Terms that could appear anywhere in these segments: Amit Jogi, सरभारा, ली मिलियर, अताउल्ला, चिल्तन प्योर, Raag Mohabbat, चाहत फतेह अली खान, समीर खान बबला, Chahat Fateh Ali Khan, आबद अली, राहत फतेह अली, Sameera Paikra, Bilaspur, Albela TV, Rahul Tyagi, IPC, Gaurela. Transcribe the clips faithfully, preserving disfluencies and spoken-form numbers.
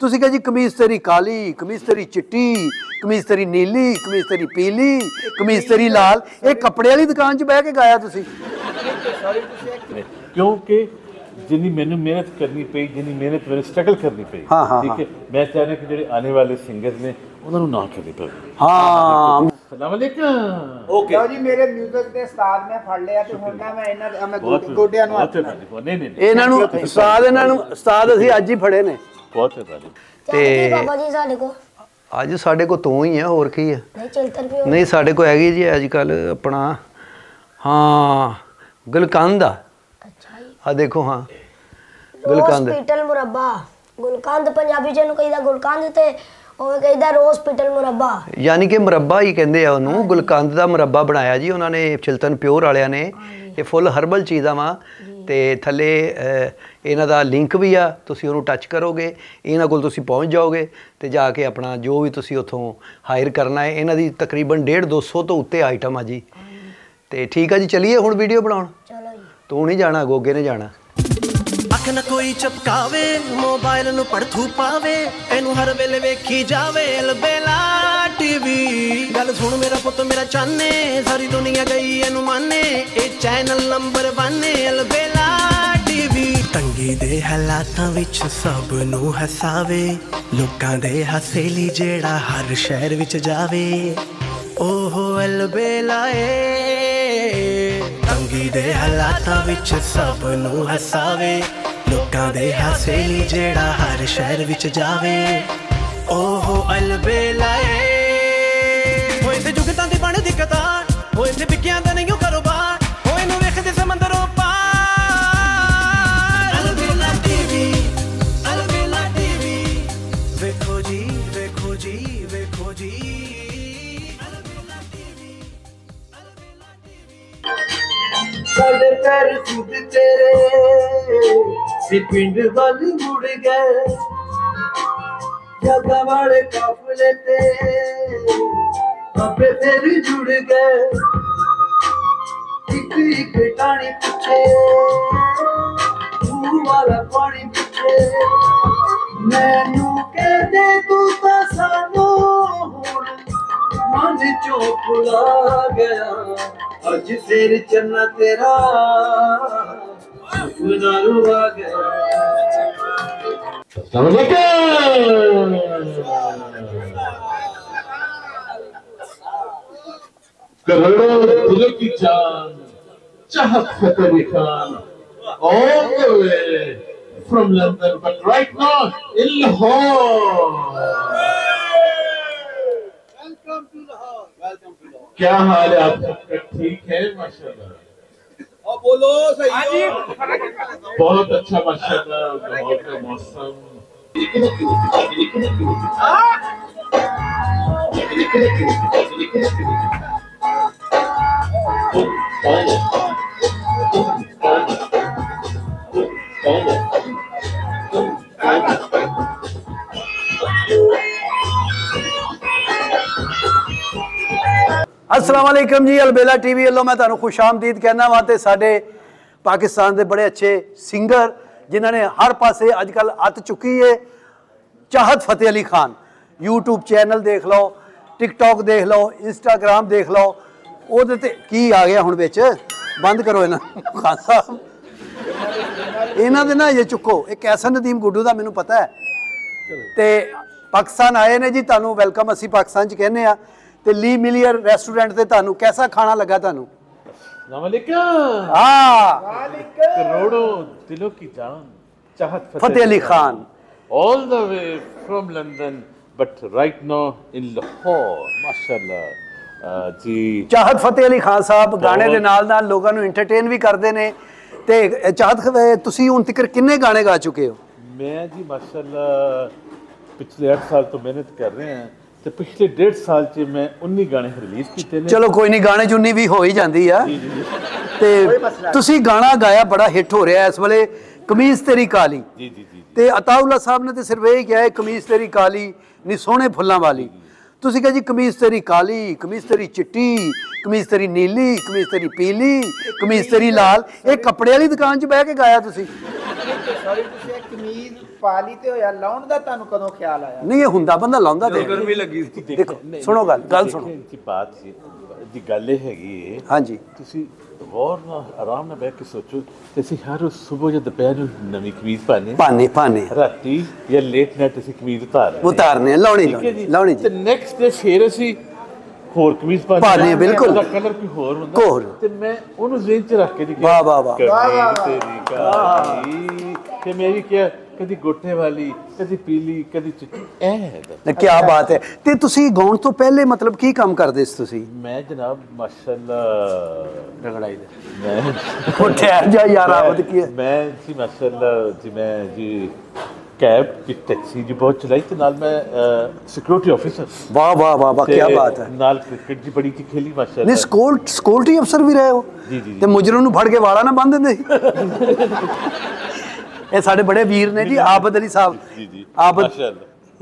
तुसीं कह जी कमीज तेरी काली, कमीज तेरी चिट्टी, कमीज तेरी नीली, कमीज तेरी पीली, कमीज तेरी लाल। ये कपड़े वाली दुकान च बह के गाया तुसीं क्योंकि जिन्नी मैनू मेहनत करनी पई, जिन्नी मेहनत मेरे स्ट्रगल करनी पई। हाँ हाँ ठीक है, मैं चाहना कि जो आने वाले सिंगर्स ने उन्होंने ना करनी पवे। हाँ अस्सलाम वालेकुम। ओके जी, मेरे म्यूजिक दे उस्ताद ने फड़ लिया ते हुन ना मैं इन्हां दे मैं गोडियां नु हाथ नहीं नहीं इन्हां नु उस्ताद इन्हां नु उस्ताद असि अज ही फड़े ने। बहुत है भाई ते बाबा जी साडे को अज साडे को तू ही है और की है नहीं चलतर भी नहीं साडे को हैगी जी आजकल अपना हां गुलकंद आ। अच्छा जी आ देखो हां गुलकंद हॉस्पिटल मुरब्बा गुलकंद पंजाबी जनु कहीदा गुलकंद ते यानी कि मुरब्बा ही कहते हैं गुलकंद का मुरब्बा बनाया जी उन्होंने चिल्तन प्योर वाले ने। ये फुल हर्बल चीज़ा वा तो थले इन्ह का लिंक भी आ, तुसी उन्होंने टच करोगे इन्हों को पहुँच जाओगे तो जाके अपना जो भी तुसी उतों हायर करना है। इन्ह की तकरीबन डेढ़ दो सौ तो उत्ते आइटम आ जी। तो ठीक है जी, चलिए हुण वीडियो बना तू नहीं जाना गोगे ने जाना। न कोई चपकावे मोबाइल नु पड़थू पावे एनु हर वेले वेखी जावे अलबेला टीवी। गल सुन मेरा पुत मेरा चाने सारी दुनिया गई एनु माने ए channel number one Albela TV. तंगी दे हालातां विच सब नु हसावे लोकां दे हसेली जेड़ा हर शहर विच जावे ओहो अलबेला ए। तंगी दे हालातां विच सब नु हसावे लोकां दे हसेली जेड़ा हर शहर विच जावे ओहो अलबेला ए। होए ते जुगतां दी बण दी कतार होए ते बिकियां दा नहीं कारोबार होए नु वेखदे समंदरों पार अलबेला टीवी अलबेला टीवी वेखो जी वेखो जी वेखो जी अलबेला टीवी अलबेला टीवी। साडे पैर छुट तेरे पिंड वाल मुड़ गए जगह वाले काफले ते अपे फिर जुड़ गए एक एक टाणी पिछे तू वाला पानी पिछे मैनू कह दे तू तो सानू मन चो भुला गया अज सिर चन्ना तेरा करोड़ों दिल की जान चाहत फतेह अली खान all the way from London but right now in Lahore. Welcome to Lahore. Welcome to Lahore. क्या हाल है आप सबका? ठीक है माशाल्लाह। बोलो सही हो। बहुत अच्छा माशाल्लाह। बहुत का मौसम अस्सलाम वालेकुम जी। अलबेला टीवी वालों मैं तुहानू खुशामदीद कहना वा ते साडे पाकिस्तान के बड़े अच्छे सिंगर जिन्होंने हर पासे अजकल अत चुकी है। चाहत फतेह अली खान यूट्यूब चैनल देख लो, टिकटॉक देख लो, इंस्टाग्राम देख लो, वो की आ गया हूँ बिच बंद करो इन्ह खान साहब इन्होंने ना ये चुको एक ऐसा नदीम गुड्डू का मैनू पता है तो पाकिस्तान आए ने जी। तुहानू वेलकम असी पाकिस्तान च कहने आ। ते ली मिलियर रेस्टोरेंट ते तानू कैसा खाना लगा तानू? करोड़ों दिलों की जान चाहत फतेह अली खान all the way from London but right now in Lahore. माशाल्लाह जी। चाहत फतेह अली खान साहब गाने दे नाल नाल लोगां नू एंटरटेन भी करदे ने ते चाहत तुसी हुण तक किन्ने गाने गा चुके हो? मैं जी माशाल्लाह पिछले आठ साल तो मेहनत कर रहे हैं तो पिछले डेढ़ साल च मैं उन्नी गाने रिलीज किए। चलो कोई नहीं, गाने च उन्नी भी हो ही जाती है। तो तुसी गाना गाया बड़ा हिट हो रहा है इस वेले कमीज तेरी काली। जी जी जी। ते अताउल्ला साहब ने तो सिर्फ यही कहा है कमीज तेरी काली नी सोहने फुल्लां वाली। तुसी कहा जी कमीज तेरी काली, कमीज तेरी चिट्टी, कमीज तेरी नीली, कमीज तेरी पीली, कमीज तेरी लाल। ये कपड़े वाली दुकान च बह के गाया तुसी पाली ते होया लाउंड दा तानु कदों ख्याल आया? नहीं ये हुंदा बंदा लाउंदा ते गर्मी लगी देखो सुनो गल गल सुनो इनकी बात सी दी गल हैगी हां जी ਤੁਸੀਂ गौर ना आराम ना बैठ के सोचो जैसे हर सुबह या दोपहर नवी कमीज पाने पाने पाने राती या लेट नाइट ਅਸੀਂ ਕਮੀਜ਼ ਉਤਾਰਨੇ ਉਤਾਰਨੇ ਲਾਉਣੀ ਲਾਉਣੀ ਤੇ ਨੈਕਸਟ ਡੇ ਫੇਰ ਅਸੀਂ ਹੋਰ ਕਮੀਜ਼ ਪਾਣੇ ਬਿਲਕੁਲ ਉਹਦਾ ਕਲਰ ਕੋਈ ਹੋਰ ਹੁੰਦਾ ਤੇ ਮੈਂ ਉਹਨੂੰ ਜ਼ੇਨ ਚ ਰੱਖ ਕੇ ਦੀ ਵਾਹ ਵਾਹ ਵਾਹ ਵਾਹ ਤੇਰੀ ਕਾਹੀ ਤੇ ਮੇਰੀ ਕੀ कदी गोटे वाली कदी पीली कदी चिट्टी ए क्या बात है ते तुसी गाउन तो पहले मतलब की काम करदे सी तुसी? मैं जनाब माशाल्लाह रगड़ाई दे मैं उठया जा यार आबद की मैं जी माशाल्लाह जी मैं जी कैब की टैक्सी जी बहुत चलाई ते नाल मैं सिक्योरिटी ऑफिसर वाह वाह वाह वाह क्या बात है नाल क्रिकेट जी बड़ी की खेली माशाल्लाह नहीं स्कूल सिक्योरिटी अफसर भी रहे हो जी जी ते मुजरिम नु फड़ के वाला ना बंद दे ਇਹ ਸਾਡੇ ਬੜੇ ਵੀਰ ਨੇ ਜੀ ਆਬਦ ਅਲੀ ਸਾਹਿਬ ਜੀ ਜੀ ਆਬਦ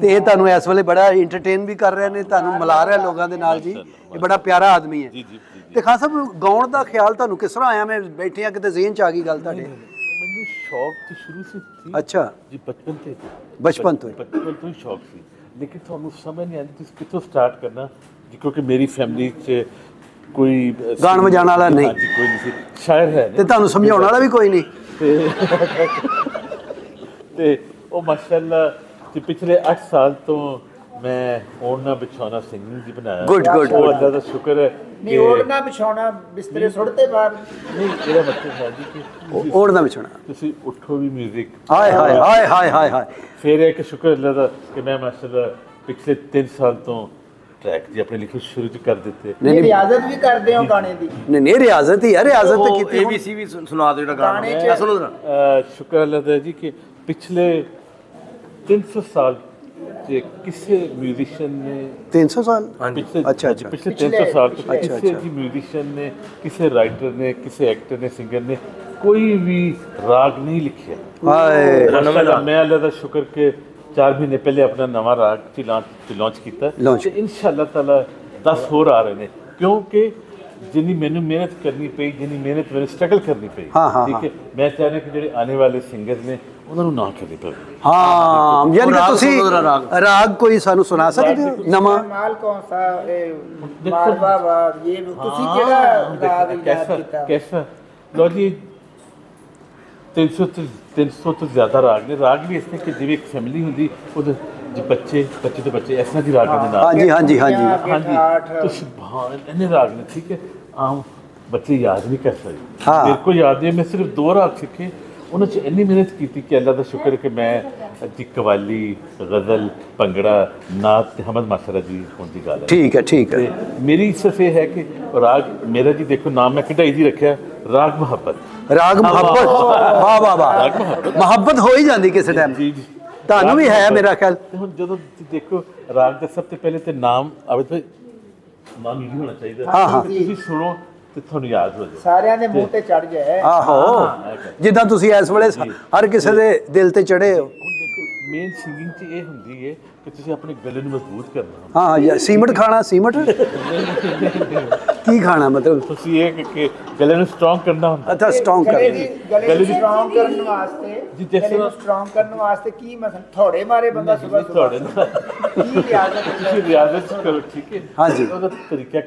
ਤੇ ਇਹ ਤੁਹਾਨੂੰ ਇਸ ਵੇਲੇ ਬੜਾ ਐਂਟਰਟੇਨ ਵੀ ਕਰ ਰਹੇ ਨੇ ਤੁਹਾਨੂੰ ਮਿਲਾ ਰਹੇ ਲੋਕਾਂ ਦੇ ਨਾਲ ਜੀ ਇਹ ਬੜਾ ਪਿਆਰਾ ਆਦਮੀ ਹੈ ਜੀ ਜੀ ਤੇ ਖਾਸ ਸਾਹਿਬ ਗਾਉਣ ਦਾ ਖਿਆਲ ਤੁਹਾਨੂੰ ਕਿਸ ਤਰ੍ਹਾਂ ਆਇਆ? ਮੈਂ ਬੈਠੇ ਆ ਕਿਤੇ ਜ਼ੇਨ ਚ ਆ ਗਈ ਗੱਲ ਤੁਹਾਡੇ। ਮੈਨੂੰ ਸ਼ੌਕ ਤੇ ਸ਼ੁਰੂ ਸੇ ਸੀ। ਅੱਛਾ ਜੀ ਬਚਪਨ ਤੇ ਬਚਪਨ ਤੋਂ ਬਚਪਨ ਤੋਂ ਸ਼ੌਕ ਸੀ ਲੇਕਿਨ ਤੁਹਾਨੂੰ ਸਮਝ ਨਹੀਂ ਆਉਂਦੀ ਕਿ ਕਿੱਥੋਂ ਸਟਾਰਟ ਕਰਨਾ ਕਿਉਂਕਿ ਮੇਰੀ ਫੈਮਿਲੀ ਚ ਕੋਈ ਗਾਣ ਵਜਾਣ ਵਾਲਾ ਨਹੀਂ ਜੀ ਕੋਈ ਨਹੀਂ ਸ਼ਾਇਰ ਹੈ ਤੇ ਤੁਹਾਨੂੰ ਸਮਝਾਉਣ ਵਾਲਾ ਵੀ ਕੋਈ ਨਹੀਂ ते ओ माशाल्लाह ते पिछले आठ साल तो मैं ओढ़ना बिछाना सिंगिंग जी बनाया गुड गुड अल्लाह दा शुक्र है कि ओढ़ना बिछाना बिस्तरे छोड़ते बार नहीं मेरा मतलब है जी कि ओढ़ना बिछाना तुसी उठो भी म्यूजिक हाय हाय हाय हाय हाय हाय फिर एक शुक्र अल्लाह दा कि मैं माशाल्लाह पिछले तीन साल तो ट्रैक जी अपने लिखे शुरू तो कर देते नहीं रियाजत भी कर दे हो गाने दी नहीं नहीं रियाजत ही यार रियाजत तो कीती एबीसी भी सुना दे जेड़ा गाना सुनो ना शुक्र अल्लाह दा जी कि पिछले तीन सौ साल किसी म्यूजिशियन ने तीन सौ साल पिछले अच्छा अच्छा पिछले तीन सौ साल किसी भी म्यूजिशियन ने किसी राइटर ने किसी एक्टर ने सिंगर ने कोई भी राग नहीं लिखे। मैं अल्लाह का शुक्र के चार महीने पहले अपना नवा राग लॉन्च किया इंशाल्लाह ताला दस होर आ रहे हैं क्योंकि जिनी मैंने मेहनत करनी पई जिनी मेहनत मैंने स्ट्रगल करनी पई ठीक है मैं चाहना कि जो आने वाले सिंगर ने उन्होंने ना करनी पवे। हां यानी कि तुसी राग कोई सानू सुना सकदे हो नवा माल कौन सा माल वाह वाह ये तुसी केड़ा राग याद कीता कैसा लो जी तीन सौ तीन सौ तो ज्यादा राग ने राग भी इसने कि जिवे एक फैमिली हुंदी ओदे जी बच्चे बच्चे तो बच्चे ऐसा जी राग ने हां जी हां जी हां जी हां जी तो सुभान इतने राग ने ठीक है आम बच्चे याद नहीं कर सकते मेरे को याद है मैं सिर्फ दो राग सीखे उन्होंने इन्नी मेहनत की कि अल्लाह का शुक्र है कि मैं जी कवाली गज़ल भंगड़ा नात हमद माशरा जी उनकी गल ठीक है ठीक है मेरी सिर्फ ये है कि राग मेरा जी देखो नाम मैं कढ़ाई जी रखा राग मोहब्बत राग मोहब्बत वाह वाह वाह मोहब्बत हो ही जाती किसी टाइम जी जी तानू भी है मेरा ख्याल हम जो देखो राग का सब तो पहले तो नाम आबिद भाई नाम ही होना चाहिए हाँ हाँ सुनो तरीका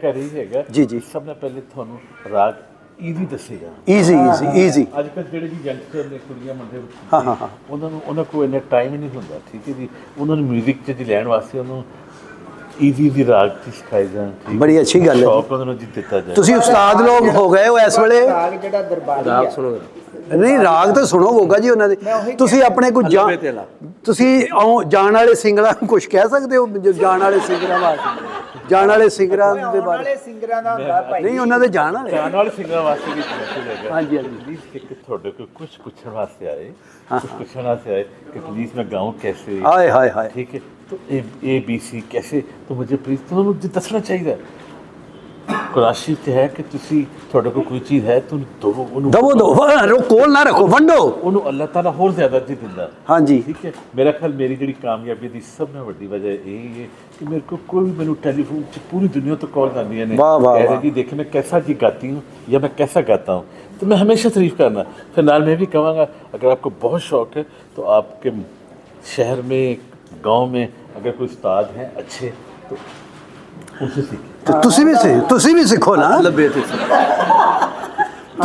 कर ही है जी जी सब ने पहले थोड़ा राग इजी दसेगा इजी इजी इजी आजकल जेडे जी यंगस्टर ने कुड़ियां मुंडे हां हां उनां नु उनां को इन्ना टाइम ही नहीं हुंदा ठीक है जी उनां नु म्यूजिक च जी लैण वास्ते उनां इजी इजी राग च सिखाई जाण बड़ी अच्छी गल है शौक उनां नु जी दित्ता जाए। तुसी उस्ताद लोग हो गए हो इस वेले राग जेड़ा दरबारी राग सुनो नहीं राग तो सुनो होगा जी उन्होंने अपने कुछ जाने वाले सिंगर कुछ कह सकते हो जाने वाले सिंगर जाने वाले सिंगर नहीं उन्होंने जाने वाले सिंगर हाँ जी हाँ जी कुछ पूछने वास्ते आए कुछ पूछने वास्ते आए कि प्लीज़ मैं गाऊँ कैसे हाय हाय हाय ठीक है तो ए बी सी कैसे तो मुझे प्लीज़ तो दसना चाहिए कुराशी ते है कि तुसी थोड़े को कोई चीज है तुम दो उनु दबो दो रो कोल ना रखो वंडो उनु अल्लाह ताला और ज्यादा जी दिंदा हां जी ठीक है मेरा ख्याल मेरी जेडी कामयाबी दी सब ना बड़ी वजह यही है कि मेरे को कोई मेनू टेलीफोन से पूरी दुनिया तो कॉल आंदी है ने कहरे जी देख मैं कैसा जी गाती हूं या मैं कैसा गाता हूं तो मैं हमेशा तारीफ करना फिर नाल मैं भी कहूंगा अगर आपको बहुत शौक है तो आपके शहर में गांव में अगर कोई उस्ताद हैं अच्छे तो उनसे सीखें। तुसी भी से तुसी भी सीखो ना।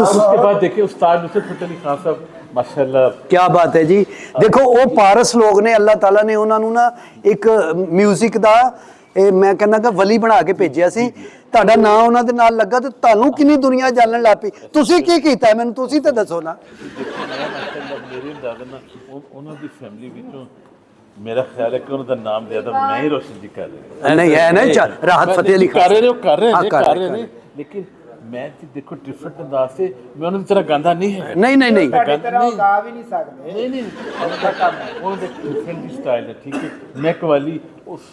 उसके बाद देखिए उस्ताद मुझसे फतेह अली खान साहब माशाल्लाह क्या बात है जी। देखो वो पारस लोग ने अल्लाह ताला ने उन्होंने ना एक म्यूजिक का मैं कहना का वली बना के भेजा सी। ਤੁਹਾਡਾ नाम उन्होंने नाल लगा तो ਤੁਹਾਨੂੰ ਕਿੰਨੀ दुनिया जानन लग पई। ਤੁਸੀਂ ਕੀ ਕੀਤਾ ਮੈਨੂੰ ਤੁਸੀਂ ਤਾਂ ਦੱਸੋ ਨਾ। ਮੇਰੇ ਦਾਦਾ ਨਾ ਉਹਨਾਂ ਦੀ ਫੈਮਿਲੀ ਵਿੱਚੋਂ मेरा ख्याल है कि उन्होंने नाम दिया था मैं ही रोशन जी कर रहे नहीं है नहीं राहत फतेह अली कर रहे कर रहे हैं कर रहे हैं लेकिन मैं देखो डिफरेंट अंदाज से मैं उन्होंने तरह गांधा नहीं है नहीं नहीं नहीं गा भी नहीं सकते नहीं नहीं वो डिफरेंट स्टाइल है ठीक है। मैं कवाली उस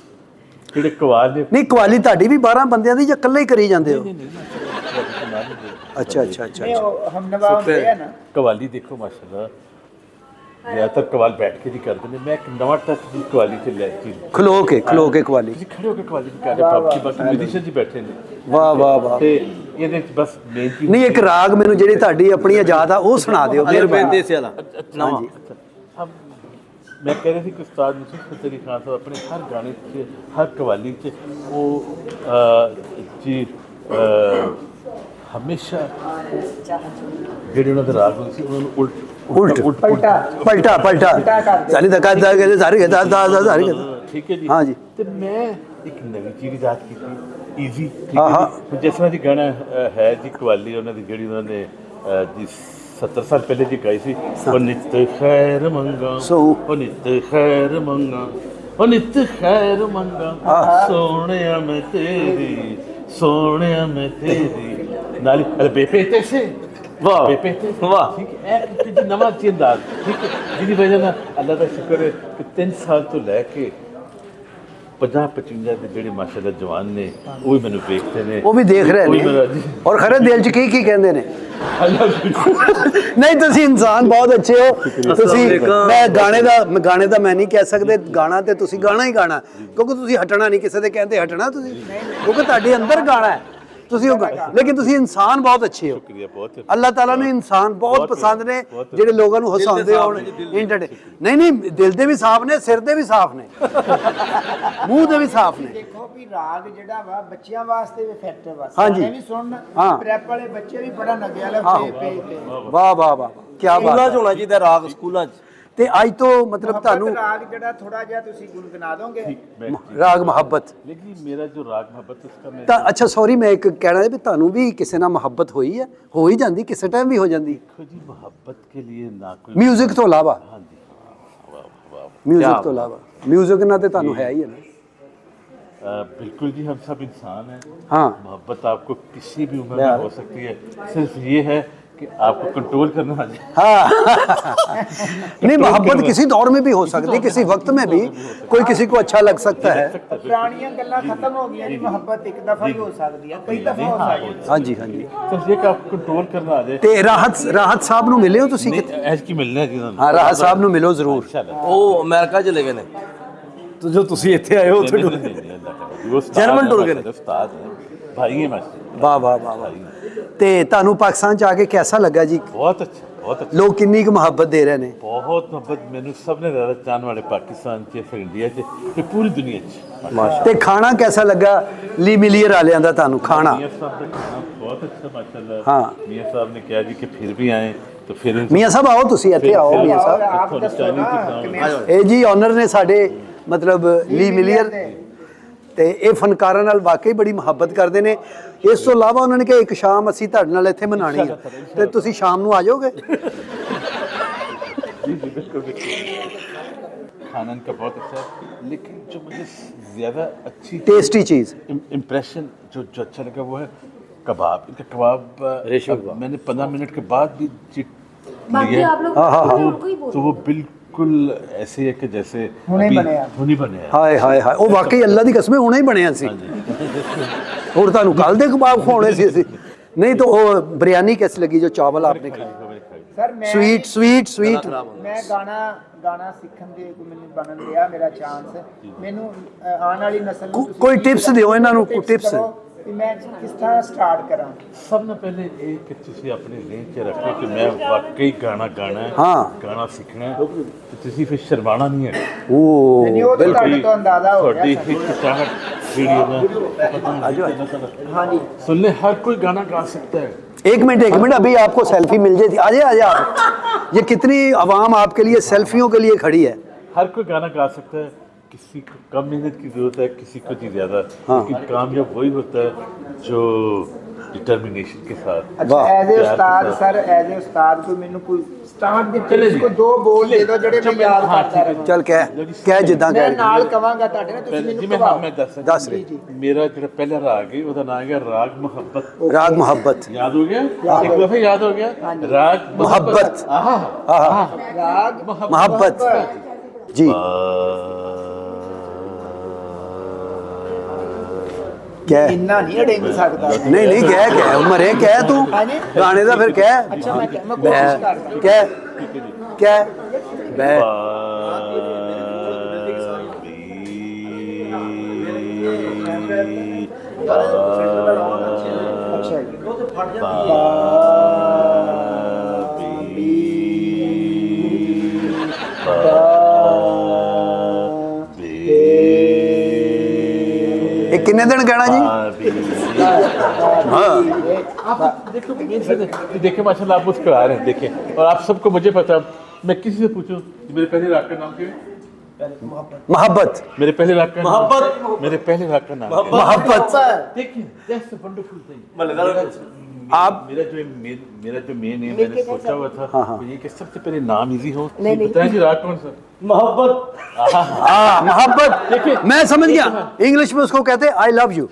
ਜਿਹੜੇ ਕਵਾਲ ਦੇ ਨਹੀਂ ਕਵਾਲੀ ਤੁਹਾਡੀ ਵੀ ਬਾरह ਬੰਦਿਆਂ ਦੀ ਜਾਂ ਇਕੱਲੇ ਹੀ ਕਰੀ ਜਾਂਦੇ ਹੋ। ਅੱਛਾ ਅੱਛਾ ਅੱਛਾ ਹਮ ਨਵਾਬ ਹੁੰਦੇ ਆ ਨਾ ਕਵਾਲੀ ਦੇਖੋ ਮਾਸ਼ਾਅੱਲਾ ਜ਼ਿਆਦਾਤਰ ਕਵਾਲ ਬੈਠ ਕੇ ਹੀ ਕਰਦੇ ਨੇ। ਮੈਂ ਇੱਕ ਨਵਾਂ ਟੱਚ ਦੀ ਕਵਾਲੀ ਤੇ ਲੈ ਕੇ ਖਲੋ ਕੇ ਖਲੋ ਕੇ ਕਵਾਲੀ ਜੀ ਖੜੇ ਹੋ ਕੇ ਕਵਾਲੀ ਕਰ ਰਹੇ ਬਾਕੀ ਬਾਕੀ ਵਿਦੇਸ਼ਾਂ ਜੀ ਬੈਠੇ ਨੇ। ਵਾਹ ਵਾਹ ਵਾਹ ਤੇ ਇਹਦੇ ਵਿੱਚ ਬਸ ਬੇਨਤੀ ਨਹੀਂ ਇੱਕ ਰਾਗ ਮੈਨੂੰ ਜਿਹੜੀ ਤੁਹਾਡੀ ਆਪਣੀ ਆਜ਼ਾਦ ਆ ਉਹ ਸੁਣਾ ਦਿਓ ਮੇਰੇ ਬੰਦੇ ਸਿਆਲਾ। ਹਾਂਜੀ ਹਮ मैं कह रही थी कि उस्ताद मुझसे फतेह अली खान साहब अपने हर गाने से हर कवाली से वो जी हमेशा जेडे उन्होंने राग होती थी उन्होंने उल्ट उल्ट पलटा पलटा पलटा सारी धक्का धक्का सारी गदा गदा सारी ठीक है जी। हाँ जी तो मैं एक नवी चीज़ ईजाद की थी ईजी जैसे जी गाना है जी कवाली उन्होंने जी उन्होंने जी सत्तर साल पहले जी गाई सी और नित्य खैर मंगा सो और नित्य खैर मंगा और नित्य खैर मंगा सोनिया मैं तेरी सोनिया मैं तेरी नाली बेपेते से वाह बेपेते वाह ठीक है एक नवा चीज़दार ठीक है जी वजह ना अल्लाह का शुक्र है कि तीन साल तो लैके पचास पचवंजा के जोड़े माशाल्लाह जवान ने वो भी मैंने देखते हैं वो भी देख रहे हैं और खरे दिल च की की कहते हैं नहीं तुम इंसान बहुत अच्छे हो। मैं गाने का गाने का मैं नहीं कह सकते गाना तो तुम गाना ही गाना क्योंकि तुम हटना नहीं किसी के कहते हटना क्योंकि तुम्हारे अंदर गाना है लेकिन तुम इंसान बहुत अच्छे हो। अल्लाह ताला ने इंसान बहुत पसंद ने जो लोगों को हसाते हो नहीं नहीं दिल के भी साफ ने सिर के भी साफ ने मूँह के भी साफ ने। देखो भी राग जेड़ा वा बच्चियां वास्ते भी फैक्टर वा हां जी सुन हां रैप वाले बच्चे भी बड़ा नगे वाले वाह वाह वाह क्या बात है होना चाहिए राग स्कूलों ते आज तो मतलब तानू राग जड़ा थोड़ा जा तुसी गुनगुना दोगे राग मोहब्बत लेकिन मेरा जो राग मोहब्बत उसका मैं ता अच्छा सॉरी मैं एक कहना है भी तानू भी किसी ना मोहब्बत हुई है हो ही जांदी किसी टाइम भी हो जांदी। देखो जी मोहब्बत के लिए ना कोई म्यूजिक तो अलावा हां जी वाह वाह म्यूजिक तो अलावा म्यूजिक ना ते तानू है ही है ना बिल्कुल जी। हम सब इंसान हैं हां मोहब्बत आपको किसी भी उम्र में हो सकती है सिर्फ ये है कि आपको कंट्रोल करना आ जाए। हाँ नहीं मोहब्बत किसी दौर में भी हो सकती है किसी वक्त में भी कोई किसी को अच्छा लग सकता है। पुरानी गल्ला खत्म हो गई है मोहब्बत एक दफा ही हो सकती है कई दफा हो सकती है। हां जी हां जी सिर्फ ये कि आपको कंट्रोल करना आ जाए। ते राहत राहत साहब नु मिले हो तुसी कितने आज की मिलने जी। हां राहत साहब नु मिलो जरूर ओ अमेरिका चले गए ने तो जो तुसी इथे आए हो तो जर्मन टूर गए ने उस्ताद भाई है मास्टर वाह वाह वाह। ते तानू पाकिस्तान च आके कैसा लगा जी। बहुत अच्छा बहुत अच्छा लोग कितनी मोहब्बत दे रहे हैं बहुत मोहब्बत मैंने सबने ज्यादा चाहने वाले पाकिस्तान से फिर इंडिया से पूरी दुनिया से माशाल्लाह। ते खाना कैसा लगा ली मिलियर वाले दा तानू खाना मियां साहब का खाना बहुत अच्छा माशाल्लाह। हां मियां साहब ने कहा जी कि फिर भी आए तो फिर मियां साहब आओ तुसी इथे आओ मियां साहब ए जी ऑनर ने साडे मतलब ली मिलियर ते ये फनकारां नाल वाकई बड़ी मुहब्बत करते हैं। इस तो अलावा उन्होंने कहा एक शाम असी तुहाडे नाल इत्थे मनाणी है ते तुसी शाम नू आ जाओगे। खाना इनका बहुत अच्छा है लेकिन जो मुझे ज़्यादा अच्छी टेस्टी चीज़ इम्प्रेशन जो जो अच्छा लगा वो है कबाब। इनका कबाब मैंने पंद्रह मिनट के बाद भी तो वो बिल्कुल बिल्कुल ऐसे है कि जैसे हुणे बने हुणे बने हाय हाय हाय ओ वाकई अल्लाह दी कसम हुणे ही बने सी और तानू कल दे कबाब खाने सी सी नहीं तो ओ बिरयानी कैसी लगी जो चावल आपने खाए सर। मैं स्वीट स्वीट स्वीट मैं गाना गाना सीखन दे कोई मैंने बनन दिया मेरा चांस है मेनू आने वाली नस्ल कोई टिप्स दियो इन्हां नू टिप्स कि मैं किस तरह स्टार्ट करा। सब ने पहले एक चीज़ अपने दिल च रखो कि मैं वाकई गाना गाना है, हाँ गाना सीखना है, तो तुसी फिर शर्माना नहीं है। ओह बिल्कुल तो अंदाजा हो गया थोड़ी हिचकिचाहट वीडियो में। हाँ जी सुन ले, हर कोई गाना गा सकता है। एक मिनट एक मिनट, अभी आपको सेल्फी मिल जाएगी। आ जाए आ जाए आप, ये कितनी आवाम आपके लिए सेल्फियों के लिए खड़ी है। हर कोई गाना गा सकता है, किसी को कम मेहनत की ज़रूरत है, किसी को नहीं ज़्यादा। हाँ। लेकिन कामयाब वही होता है जो डिटर्मिनेशन के साथ। अच्छा as a Ustad, sir as a उस्ताद कोई मैनू कोई स्टार्ट दे, चले इसको दो बोल दे दो जेडे मैं याद करता रहूं। चल कह कह जिदा कह मैं नाल कहवांगा ताडे ना, तुसी मैनू कहो। मैं दस दस मेरा जेड़ा पहला राग है ओदा नाम है राग मोहब्बत। राग मोहब्बत याद हो गया, एक दफा याद हो गया। राग मोहब्बत, आहा आहा राग मोहब्बत जी। क्या इतना नहीं अड़ेंगे सकता। नहीं नहीं क्या क्या उम्र है क्या तू गाने दा फिर क्या। अच्छा मैं मैं कोशिश करता क्या क्या मैं अच्छा वो तो फट जाती है। कितने दिन कहना जी? हाँ आप देखो ये देखे माशाल्लाह आप मुस्कुरा रहे हैं देखें। और आप सबको मुझे पता, मैं किसी से पूछूं मेरे पहले राग का नाम क्या है? मोहब्बत। मेरे पहले राग का मोहब्बत, मेरे पहले राग का नाम मोहब्बत। देखिए दैट्स अ वंडरफुल थिंग। आप मेरा जो मेरा जो मेन है मैंने सोचा हुआ था ये कि सबसे पहले नाम इजी हो। बताएं जी राग कौन सा? मोहब्बत। हाँ मोहब्बत, मैं समझ गया। इंग्लिश में उसको कहते हैं आई लव यू।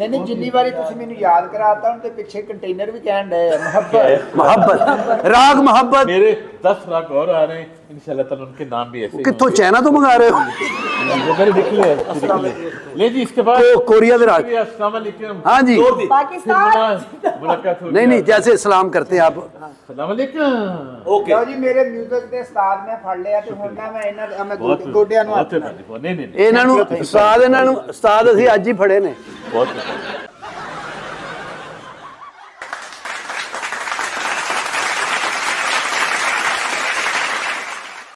नहीं जिन्नी बारी तुसी मैनू याद कराता हूं ते पीछे कंटेनर भी कहन दे मोहब्बत मोहब्बत राग मोहब्बत। मेरे दस राग और आ रहे हैं इंशाल्लाह ताला, उनके नाम भी ऐसे कितों चाइना तो मंगा रहे हो। मेरे निकले ले जी, इसके बाद तो कोरिया दे राग। अस्सलाम वालेकुम। हां जी पाकिस्तान मुलाकात हो। नहीं नहीं जैसे सलाम करते हैं आप अस्सलाम वालेकुम। ओके लो जी मेरे म्यूजिक दे उस्ताद ने फड़ लिया ते हुन ना मैं इना मैं गोडियां नु। नहीं नहीं इना नु उस्ताद इना नु उस्ताद असि आज ही फड़े ने। बहुत